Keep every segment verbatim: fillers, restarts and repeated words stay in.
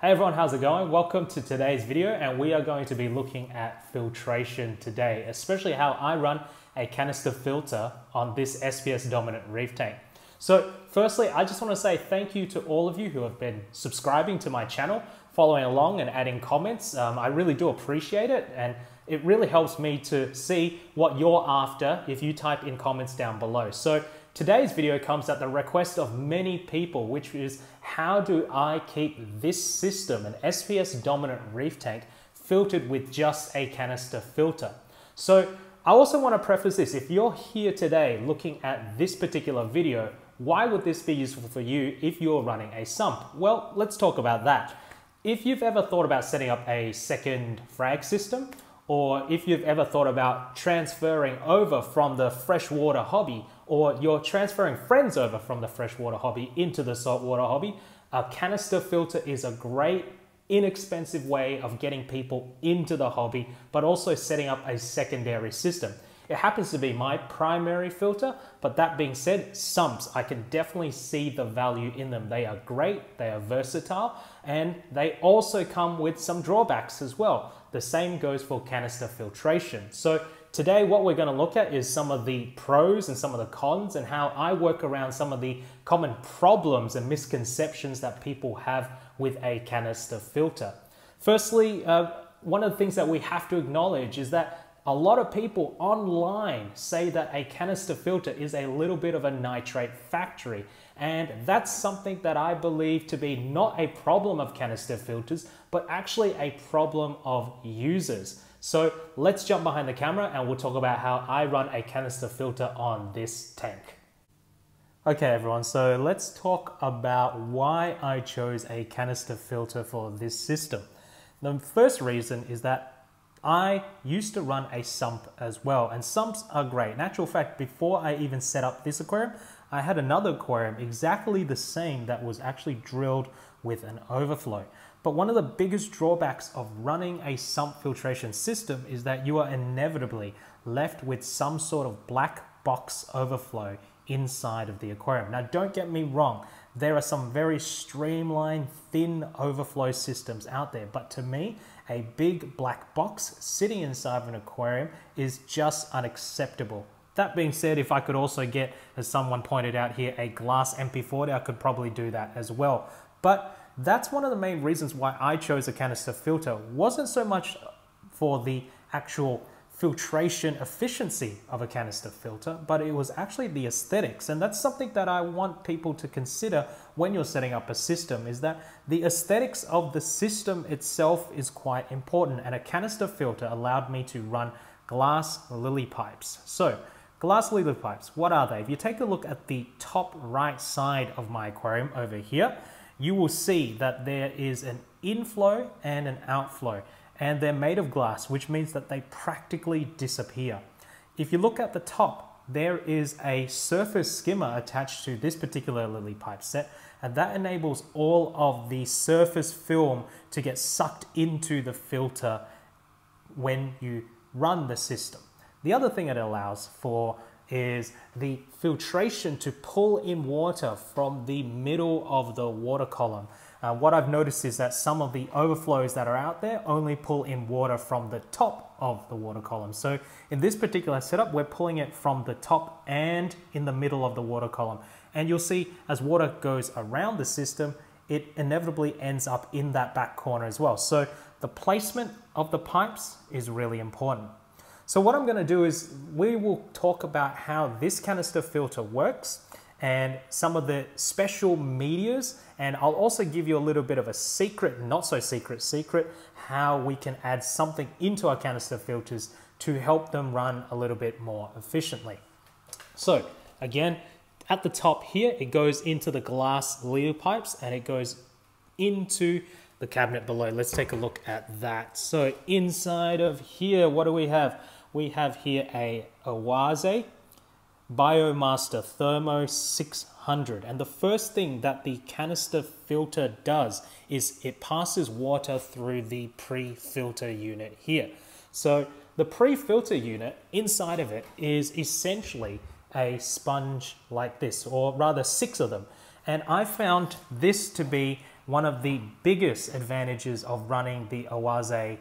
Hey everyone, how's it going? Welcome to today's video, and we are going to be looking at filtration today, especially how I run a canister filter on this S P S dominant reef tank. So firstly, I just want to say thank you to all of you who have been subscribing to my channel, following along and adding comments. Um, I really do appreciate it, and it really helps me to see what you're after if you type in comments down below. So today's video comes at the request of many people, which is how do I keep this system, an S P S dominant reef tank, filtered with just a canister filter? So I also want to preface this, if you're here today looking at this particular video, why would this be useful for you if you're running a sump? Well, let's talk about that. If you've ever thought about setting up a second frag system, or if you've ever thought about transferring over from the freshwater hobby, or you're transferring friends over from the freshwater hobby into the saltwater hobby, a canister filter is a great, inexpensive way of getting people into the hobby, but also setting up a secondary system. It happens to be my primary filter, but that being said, sumps, I can definitely see the value in them. They are great, they are versatile, and they also come with some drawbacks as well. The same goes for canister filtration. So today what we're going to look at is some of the pros and some of the cons, and how I work around some of the common problems and misconceptions that people have with a canister filter. Firstly, uh, one of the things that we have to acknowledge is that a lot of people online say that a canister filter is a little bit of a nitrate factory, and that's something that I believe to be not a problem of canister filters, but actually a problem of users. So let's jump behind the camera and we'll talk about how I run a canister filter on this tank. Okay everyone, so let's talk about why I chose a canister filter for this system. The first reason is that I used to run a sump as well, and sumps are great. In actual fact, before I even set up this aquarium, I had another aquarium exactly the same that was actually drilled with an overflow. But one of the biggest drawbacks of running a sump filtration system is that you are inevitably left with some sort of black box overflow inside of the aquarium. Now don't get me wrong, there are some very streamlined, thin overflow systems out there, but to me, a big black box sitting inside of an aquarium is just unacceptable. That being said, if I could also get, as someone pointed out here, a glass M P forty, I could probably do that as well. But that's one of the main reasons why I chose a canister filter. Wasn't so much for the actual filtration efficiency of a canister filter, but it was actually the aesthetics. And that's something that I want people to consider when you're setting up a system, is that the aesthetics of the system itself is quite important. And a canister filter allowed me to run glass lily pipes. So glass lily pipes, what are they? If you take a look at the top right side of my aquarium over here, you will see that there is an inflow and an outflow, and they're made of glass, which means that they practically disappear. If you look at the top, there is a surface skimmer attached to this particular lily pipe set, and that enables all of the surface film to get sucked into the filter when you run the system. The other thing it allows for is the filtration to pull in water from the middle of the water column. Uh, what I've noticed is that some of the overflows that are out there only pull in water from the top of the water column. So in this particular setup, we're pulling it from the top and in the middle of the water column. And you'll see as water goes around the system, it inevitably ends up in that back corner as well. So the placement of the pipes is really important. So what I'm going to do is we will talk about how this canister filter works and some of the special medias, and I'll also give you a little bit of a secret, not so secret secret, how we can add something into our canister filters to help them run a little bit more efficiently. So again, at the top here, it goes into the glass lily pipes and it goes into the cabinet below. Let's take a look at that. So inside of here, what do we have? We have here a Oase Biomaster Thermo six hundred, and the first thing that the canister filter does is it passes water through the pre-filter unit here. So the pre-filter unit, inside of it is essentially a sponge like this, or rather six of them, and I found this to be one of the biggest advantages of running the Oase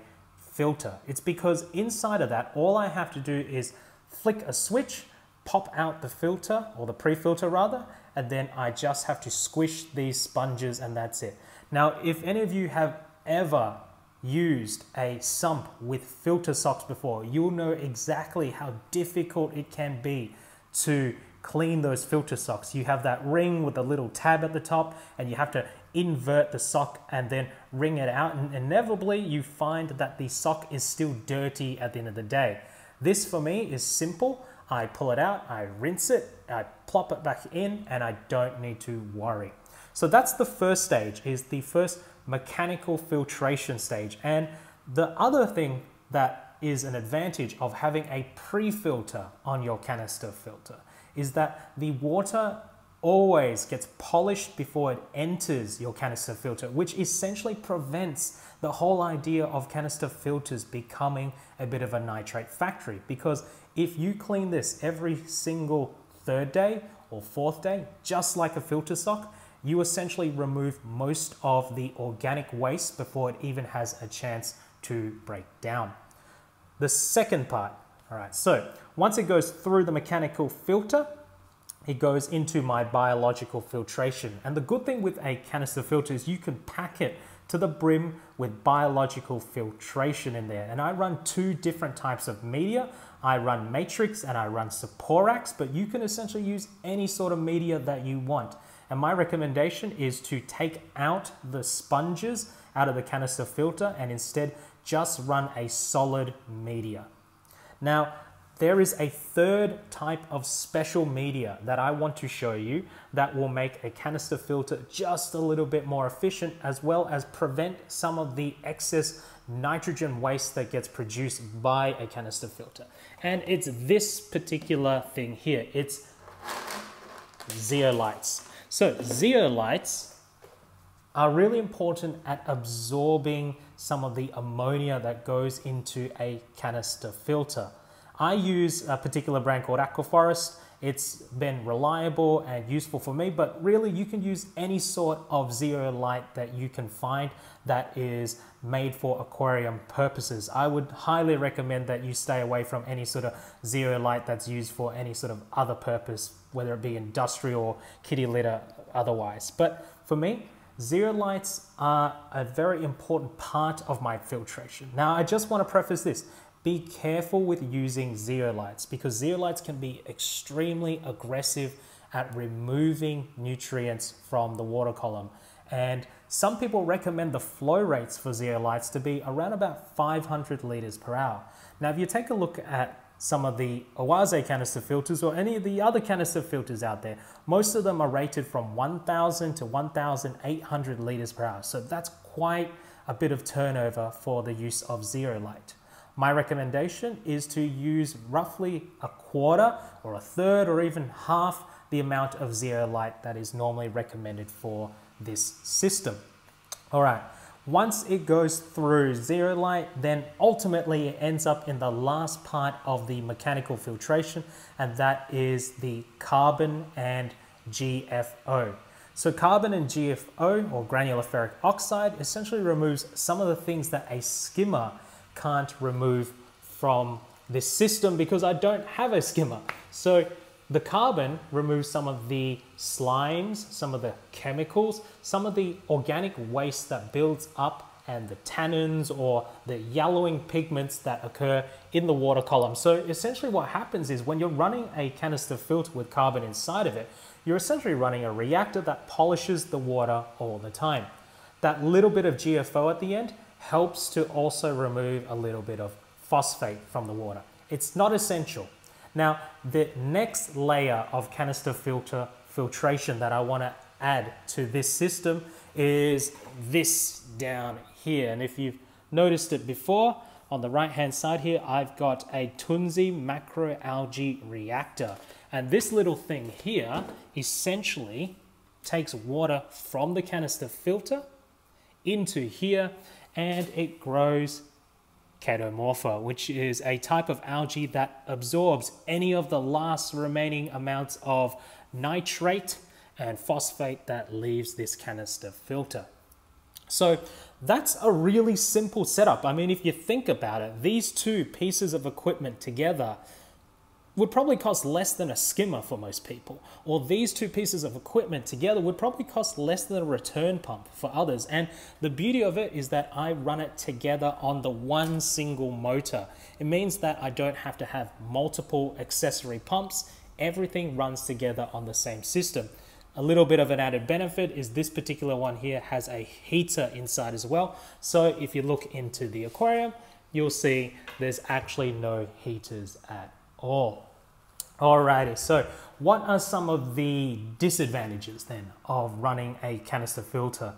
filter. It's because inside of that, all I have to do is flick a switch, pop out the filter, or the pre-filter rather, and then I just have to squish these sponges and that's it. Now, if any of you have ever used a sump with filter socks before, you'll know exactly how difficult it can be to clean those filter socks. You have that ring with a little tab at the top and you have to invert the sock and then wring it out, and inevitably you find that the sock is still dirty at the end of the day. This for me is simple. I pull it out, I rinse it, I plop it back in, and I don't need to worry. So that's the first stage, is the first mechanical filtration stage. And the other thing that is an advantage of having a pre-filter on your canister filter is that the water always gets polished before it enters your canister filter, which essentially prevents the whole idea of canister filters becoming a bit of a nitrate factory. Because if you clean this every single third day or fourth day, just like a filter sock, you essentially remove most of the organic waste before it even has a chance to break down. The second part, all right, so once it goes through the mechanical filter, it goes into my biological filtration. And the good thing with a canister filter is you can pack it to the brim with biological filtration in there. And I run two different types of media. I run Matrix and I run Siporax, but you can essentially use any sort of media that you want. And my recommendation is to take out the sponges out of the canister filter and instead just run a solid media. Now, there is a third type of special media that I want to show you that will make a canister filter just a little bit more efficient, as well as prevent some of the excess nitrogen waste that gets produced by a canister filter. And it's this particular thing here. It's zeolites. So zeolites are really important at absorbing some of the ammonia that goes into a canister filter. I use a particular brand called Aquaforest. It's been reliable and useful for me, but really you can use any sort of zeolite that you can find that is made for aquarium purposes. I would highly recommend that you stay away from any sort of zeolite that's used for any sort of other purpose, whether it be industrial or kitty litter otherwise. But for me, zeolites are a very important part of my filtration. Now, I just want to preface this. Be careful with using zeolites, because zeolites can be extremely aggressive at removing nutrients from the water column. And some people recommend the flow rates for zeolites to be around about five hundred liters per hour. Now, if you take a look at some of the Oase canister filters or any of the other canister filters out there, most of them are rated from one thousand to one thousand eight hundred liters per hour. So that's quite a bit of turnover for the use of zeolite. My recommendation is to use roughly a quarter or a third or even half the amount of zeolite that is normally recommended for this system. All right, once it goes through zeolite, then ultimately it ends up in the last part of the mechanical filtration, and that is the carbon and G F O. So carbon and G F O, or granular ferric oxide, essentially removes some of the things that a skimmer can't remove from this system, because I don't have a skimmer. So the carbon removes some of the slimes, some of the chemicals, some of the organic waste that builds up, and the tannins or the yellowing pigments that occur in the water column. So essentially what happens is, when you're running a canister filter with carbon inside of it, you're essentially running a reactor that polishes the water all the time. That little bit of G F O at the end helps to also remove a little bit of phosphate from the water. It's not essential. Now, the next layer of canister filter filtration that I want to add to this system is this down here. And if you've noticed it before, on the right hand side here, I've got a Tunzi macroalgae reactor. And this little thing here essentially takes water from the canister filter into here, and it grows ketomorpha, which is a type of algae that absorbs any of the last remaining amounts of nitrate and phosphate that leaves this canister filter. So that's a really simple setup. I mean, if you think about it, these two pieces of equipment together would probably cost less than a skimmer for most people, or these two pieces of equipment together would probably cost less than a return pump for others. And the beauty of it is that I run it together on the one single motor. It means that I don't have to have multiple accessory pumps. Everything runs together on the same system. A little bit of an added benefit is this particular one here has a heater inside as well. So if you look into the aquarium, you'll see there's actually no heaters at all. Alrighty, so what are some of the disadvantages then of running a canister filter?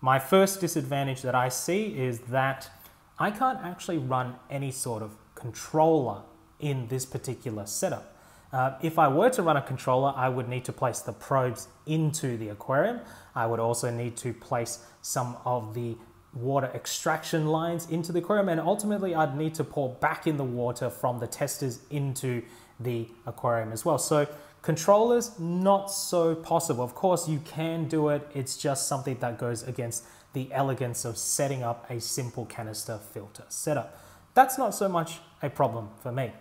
My first disadvantage that I see is that I can't actually run any sort of controller in this particular setup. Uh, if I were to run a controller, I would need to place the probes into the aquarium. I would also need to place some of the water extraction lines into the aquarium, and ultimately I'd need to pour back in the water from the testers into the aquarium as well. So controllers, not so possible. Of course you can do it, it's just something that goes against the elegance of setting up a simple canister filter setup. That's not so much a problem for me.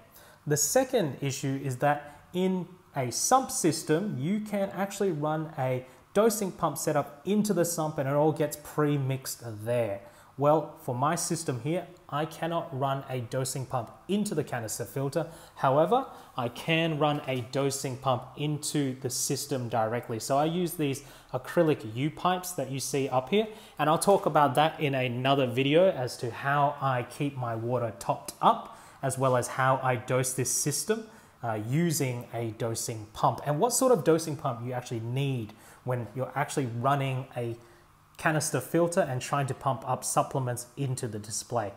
The second issue is that in a sump system, you can actually run a dosing pump setup into the sump and it all gets pre-mixed there. Well, for my system here, I cannot run a dosing pump into the canister filter. However, I can run a dosing pump into the system directly. So I use these acrylic U-pipes that you see up here, and I'll talk about that in another video as to how I keep my water topped up, as well as how I dose this system uh, using a dosing pump, and what sort of dosing pump you actually need when you're actually running a canister filter and trying to pump up supplements into the display.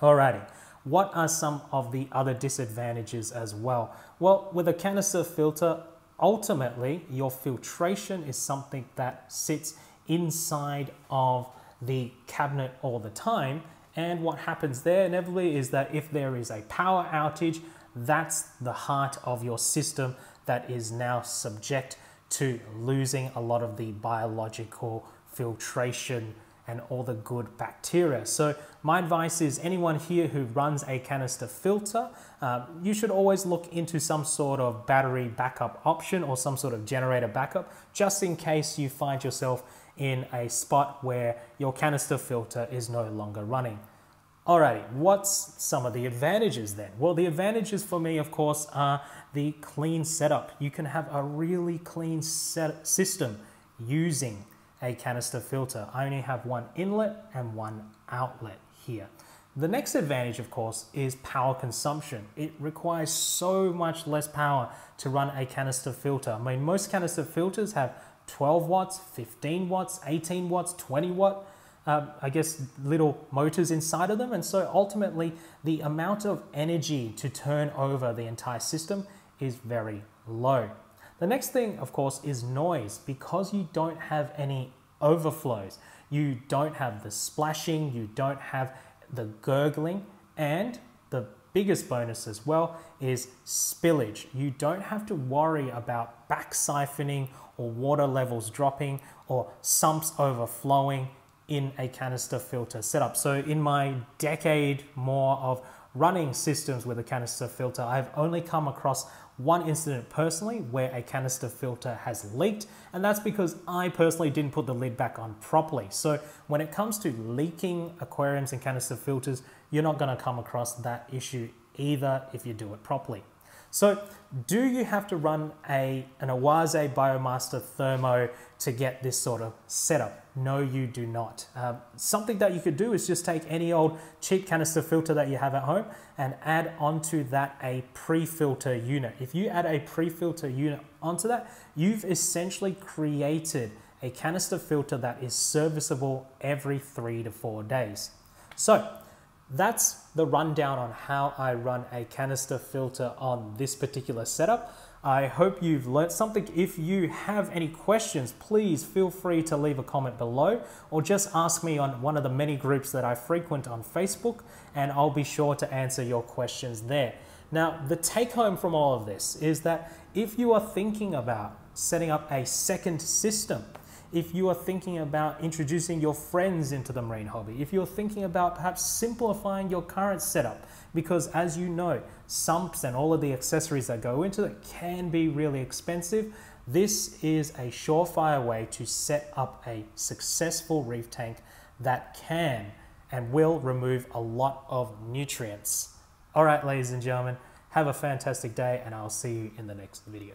Alrighty, what are some of the other disadvantages as well? Well, with a canister filter, ultimately your filtration is something that sits inside of the cabinet all the time. And what happens there inevitably is that if there is a power outage, that's the heart of your system that is now subject to losing a lot of the biological filtration and all the good bacteria. So my advice is anyone here who runs a canister filter, uh, you should always look into some sort of battery backup option or some sort of generator backup, just in case you find yourself in a spot where your canister filter is no longer running. Alrighty, what's some of the advantages then? Well, the advantages for me, of course, are the clean setup. You can have a really clean set system using a canister filter. I only have one inlet and one outlet here. The next advantage, of course, is power consumption. It requires so much less power to run a canister filter. I mean, most canister filters have twelve watts, fifteen watts, eighteen watts, twenty watt, uh, I guess, little motors inside of them. And so ultimately the amount of energy to turn over the entire system is very low. The next thing, of course, is noise. Because you don't have any overflows, you don't have the splashing, you don't have the gurgling, and the biggest bonus as well is spillage. You don't have to worry about back siphoning or water levels dropping or sumps overflowing in a canister filter setup. So in my decade more of running systems with a canister filter, I've only come across one incident personally where a canister filter has leaked, and that's because I personally didn't put the lid back on properly. So when it comes to leaking aquariums and canister filters, you're not going to come across that issue either if you do it properly. So do you have to run a, an Oase Biomaster Thermo to get this sort of setup? No, you do not. Um, something that you could do is just take any old cheap canister filter that you have at home and add onto that a pre-filter unit. If you add a pre-filter unit onto that, you've essentially created a canister filter that is serviceable every three to four days. So that's the rundown on how I run a canister filter on this particular setup. I hope you've learned something. If you have any questions, please feel free to leave a comment below or just ask me on one of the many groups that I frequent on Facebook, and I'll be sure to answer your questions there. Now, the take home from all of this is that if you are thinking about setting up a second system, if you are thinking about introducing your friends into the marine hobby, if you're thinking about perhaps simplifying your current setup, because as you know, sumps and all of the accessories that go into it can be really expensive, this is a surefire way to set up a successful reef tank that can and will remove a lot of nutrients. All right, ladies and gentlemen, have a fantastic day, and I'll see you in the next video.